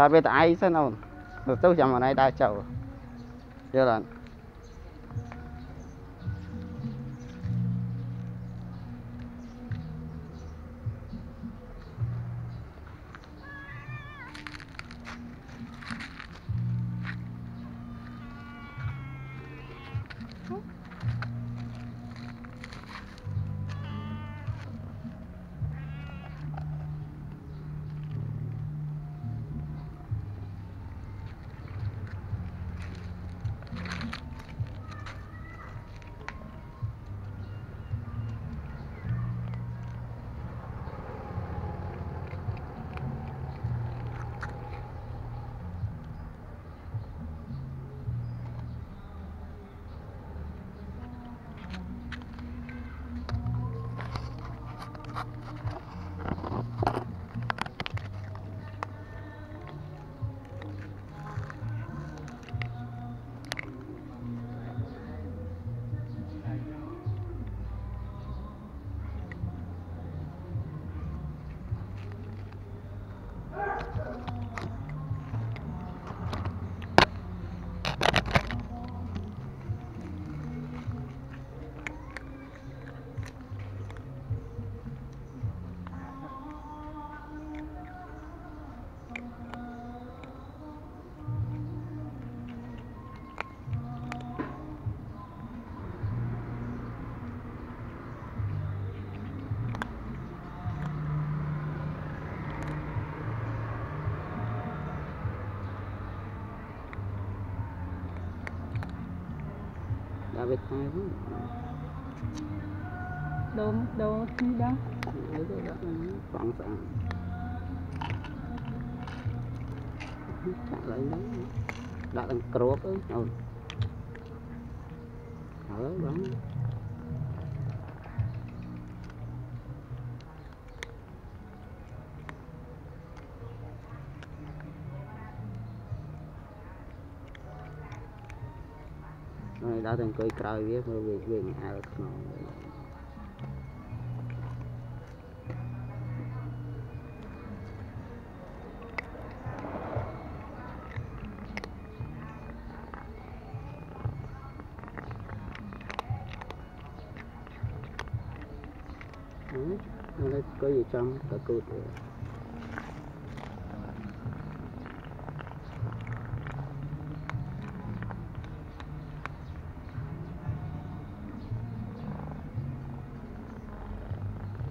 Tha biết ai sao nào tôi chẳng mà này ta chậu chưa là đâu đi đâu lấy cái đó khoảng sẵn lại lấy đã làm crop ấy rồi hở bắn rồi đã từng cười cười biết rồi về nhà rồi có gì trong cả cụt rồi.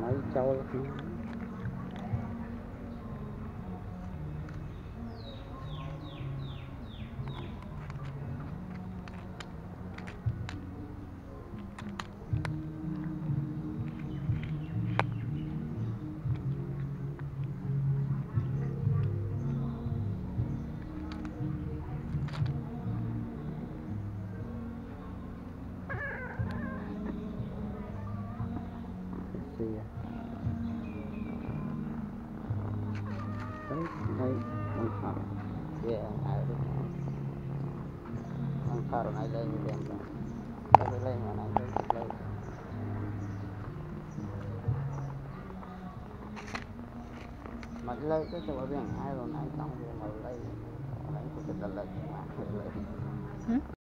mấy châu lấy cái chỗ biển ai rồi này xong rồi lấy của mình là lấy